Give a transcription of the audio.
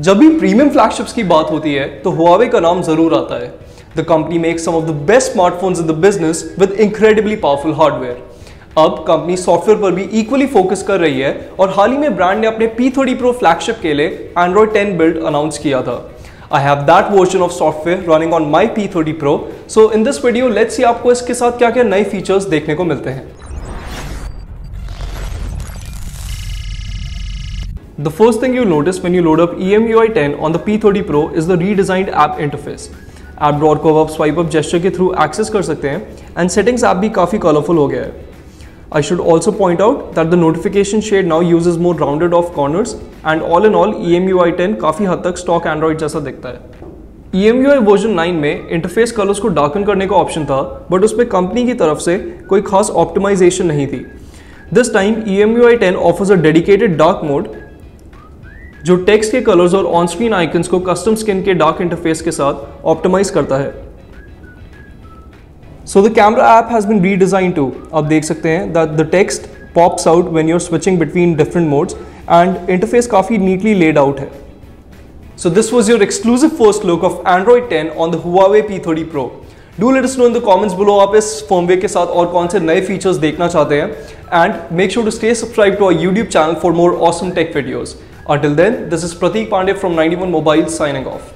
जब भी premium flagships की बात होती है तो Huawei का नाम जरूर आता है। The company makes some of the best smartphones in the business with incredibly powerful hardware. अब कंपनी सॉफ्टवेयर पर भी इक्वली फोकस कर रही है और हाल ही में ब्रांड ने अपने P30 Pro फ्लैगशिप के लिए Android 10 बिल्ड अनाउंस किया था। I have that version of software running on my P30 Pro, so in this video let's see आपको इसके साथ क्या क्या नए फीचर्स देखने को मिलते हैं। The first thing you notice when you load up EMUI 10 on the P30 Pro is the redesigned app interface. App drawer को आप स्वाइप अप जेस्चर के थ्रू एक्सेस कर सकते हैं एंड सेटिंग्स ऐप भी काफ़ी कलरफुल हो गया है। I should also point out that the notification shade now uses more rounded off corners and all in all EMUI 10 काफ़ी हद तक स्टॉक Android जैसा दिखता है। EMUI वर्जन 9 में इंटरफेस कलर्स को डार्कन करने का ऑप्शन था, बट उसमें कंपनी की तरफ से कोई खास ऑप्टिमाइजेशन नहीं थी। This time EMUI 10 offers a dedicated dark mode जो टेक्स्ट के कलर्स और ऑन स्क्रीन आइकन्स को कस्टम स्किन के डार्क इंटरफेस के साथ ऑप्टिमाइज करता है। So the camera app has been redesigned too. आप देख सकते हैं that the text pops out when you are switching between different modes and interface काफ़ी नीटली लेड आउट है। So this was your exclusive first look of android 10 on the Huawei P30 Pro। Do let us know in the comments below आप इस firmware के साथ और कौन से नए फीचर्स देखना चाहते हैं and make sure to stay subscribe to our YouTube channel for more awesome tech videos. Until then, this is Prateek Pandey from 91mobiles signing off.